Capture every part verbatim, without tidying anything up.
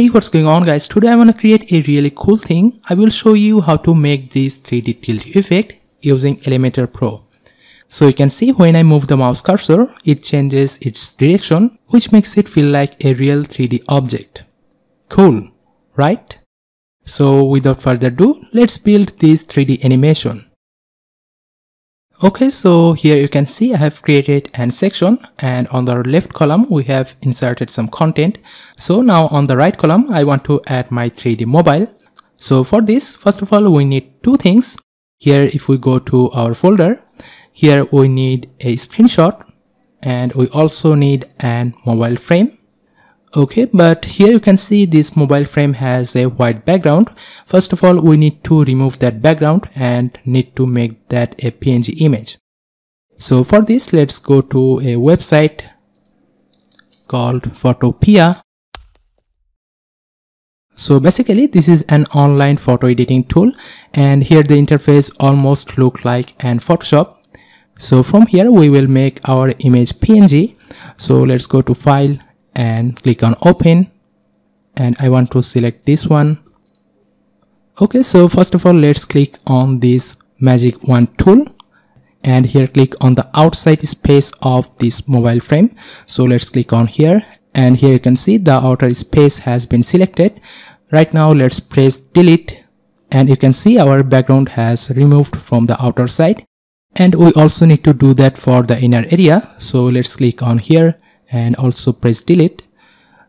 Hey, what's going on guys? Today I want to create a really cool thing. I will show you how to make this three D tilt effect using Elementor Pro. So you can see when I move the mouse cursor, it changes its direction, which makes it feel like a real three D object. Cool, right? So without further ado, let's build this three D animation. Okay, so here you can see I have created an section, and on the left column we have inserted some content. So now on the right column I want to add my three D mobile. So for this, first of all we need two things. Here if we go to our folder, here we need a screenshot and we also need an mobile frame. Okay, but here you can see this mobile frame has a white background. First of all, we need to remove that background and need to make that a P N G image. So for this, let's go to a website called Photopea. So basically this is an online photo editing tool, and here the interface almost looks like an Photoshop. So from here we will make our image P N G. So let's go to File and click on Open, and I want to select this one. Okay, so first of all let's click on this magic wand tool, and here click on the outside space of this mobile frame. So let's click on here, and here you can see the outer space has been selected. Right now let's press delete, and you can see our background has removed from the outer side, and we also need to do that for the inner area. So let's click on here and also press delete.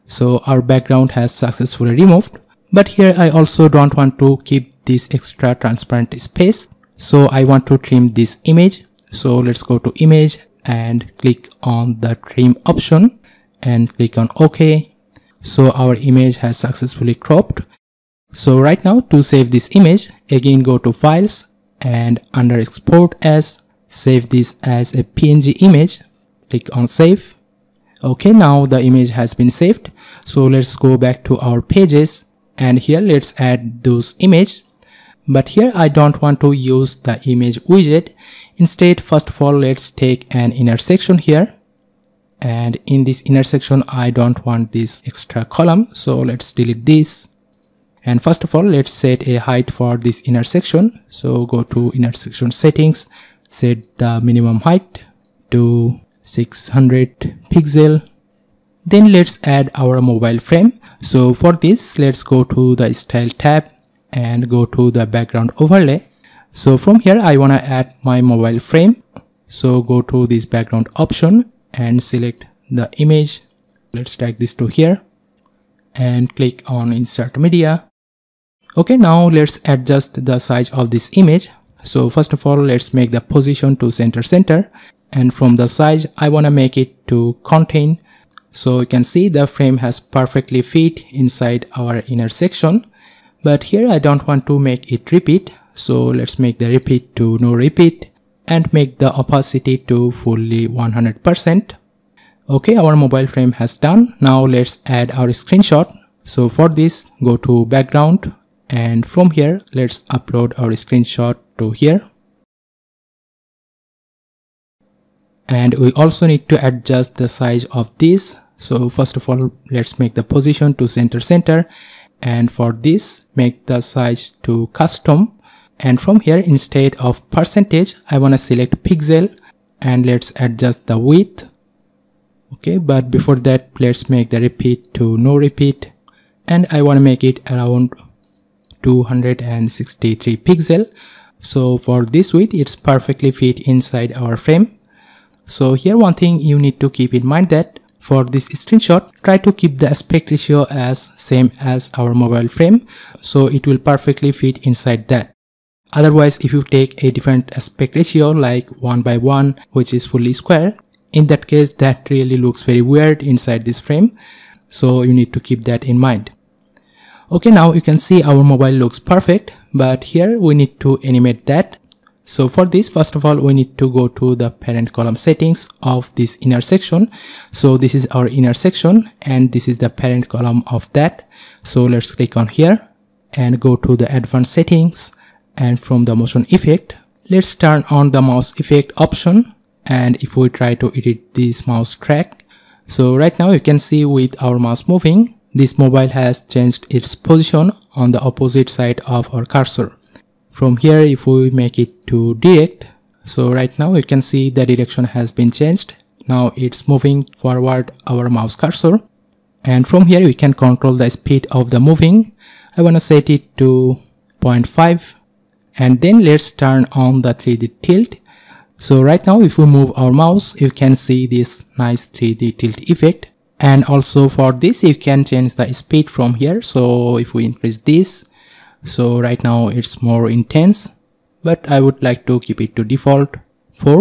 So our background has successfully removed, but here I also don't want to keep this extra transparent space, so I want to trim this image. So let's go to image and click on the trim option and click on OK. So our image has successfully cropped. So right now to save this image, again go to files and under export as, save this as a P N G image, click on save. Okay, now the image has been saved. So let's go back to our pages, and here let's add those image. But here I don't want to use the image widget. Instead, first of all let's take an inner section here, and in this inner section I don't want this extra column, so let's delete this. And first of all let's set a height for this inner section. So go to inner section settings, set the minimum height to six hundred pixel. Then let's add our mobile frame. So for this let's go to the style tab and go to the background overlay. So from here I want to add my mobile frame. So go to this background option and select the image. Let's drag this to here and click on insert media. Okay, now let's adjust the size of this image. So first of all let's make the position to center center, and from the size I want to make it to contain. So you can see the frame has perfectly fit inside our inner section, but here I don't want to make it repeat. So let's make the repeat to no repeat and make the opacity to fully one hundred percent. Okay, our mobile frame has done. Now let's add our screenshot. So for this go to background, and from here let's upload our screenshot to here. And we also need to adjust the size of this. So first of all let's make the position to center center, and for this make the size to custom. And from here instead of percentage I want to select pixel, and let's adjust the width. Okay, but before that let's make the repeat to no repeat, and I want to make it around two hundred sixty-three pixel. So for this width it's perfectly fit inside our frame. So here one thing you need to keep in mind, that for this screenshot try to keep the aspect ratio as same as our mobile frame, so it will perfectly fit inside that. Otherwise if you take a different aspect ratio like one by one, which is fully square, in that case that really looks very weird inside this frame, so you need to keep that in mind. Okay, now you can see our mobile looks perfect, but here we need to animate that. So for this first of all we need to go to the parent column settings of this inner section. So this is our inner section and this is the parent column of that. So let's click on here and go to the advanced settings, and from the motion effect let's turn on the mouse effect option. And if we try to edit this mouse track, so right now you can see with our mouse moving This mobile has changed its position on the opposite side of our cursor. From here, if we make it to direct, so right now you can see the direction has been changed. Now it's moving forward our mouse cursor, and from here we can control the speed of the moving. I want to set it to zero point five, and then let's turn on the three D tilt. So right now if we move our mouse, you can see this nice three D tilt effect. And also for this you can change the speed from here. So if we increase this, so right now it's more intense, but I would like to keep it to default four.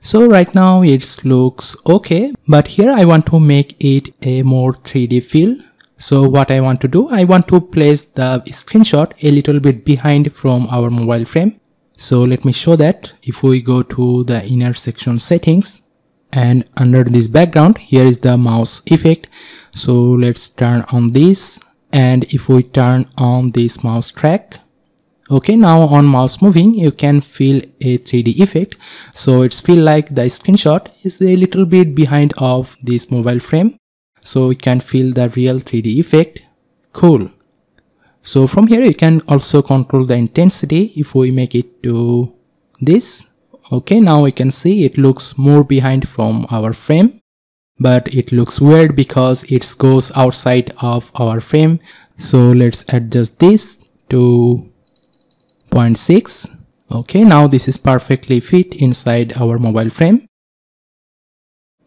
So right now it looks okay, but here I want to make it a more three D feel. So what I want to do, I want to place the screenshot a little bit behind from our mobile frame. So let me show that. If we go to the inner section settings, and under this background here is the mouse effect. So let's turn on this, and if we turn on this mouse track, okay, now on mouse moving you can feel a three D effect. So it's feel like the screenshot is a little bit behind of this mobile frame. So we can feel the real three D effect. Cool. So from here you can also control the intensity. If we make it to this, okay, now we can see it looks more behind from our frame, but it looks weird because it goes outside of our frame. So let's adjust this to zero point six. Okay, now this is perfectly fit inside our mobile frame.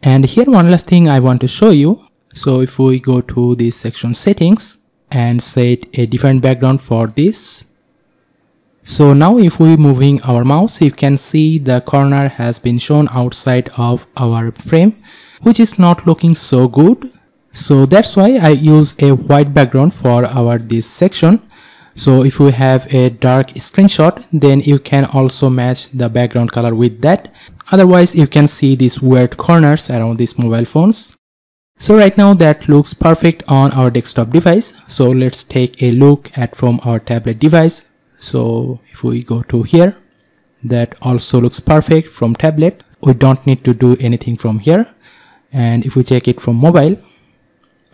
And here one last thing I want to show you. So if we go to this section settings and set a different background for this. So now if we moving our mouse, you can see the corner has been shown outside of our frame, which is not looking so good. So that's why I use a white background for our this section. So if we have a dark screenshot, then you can also match the background color with that. Otherwise you can see these weird corners around these mobile phones. So right now that looks perfect on our desktop device. So let's take a look at from our tablet device. So if we go to here, that also looks perfect from tablet. We don't need to do anything from here. And if we check it from mobile,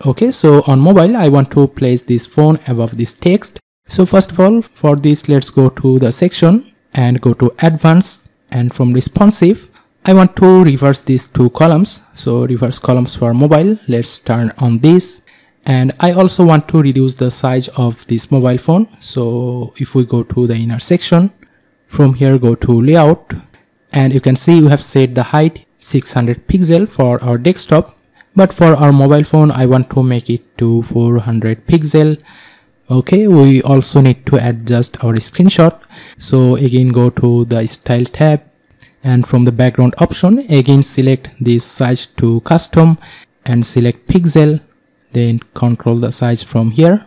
okay, so on mobile I want to place this phone above this text. So first of all, for this let's go to the section and go to advanced, and from responsive I want to reverse these two columns. So reverse columns for mobile, let's turn on this. And I also want to reduce the size of this mobile phone. So if we go to the inner section, from here go to layout, and you can see you have set the height six hundred pixel for our desktop, but for our mobile phone I want to make it to four hundred pixel. Okay, we also need to adjust our screenshot. So again go to the style tab, and from the background option again select this size to custom and select pixel, then control the size from here.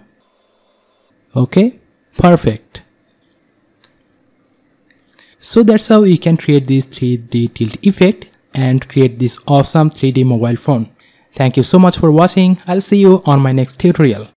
Okay, perfect. So that's how we can create this three D tilt effect and create this awesome three D mobile phone. Thank you so much for watching. I'll see you on my next tutorial.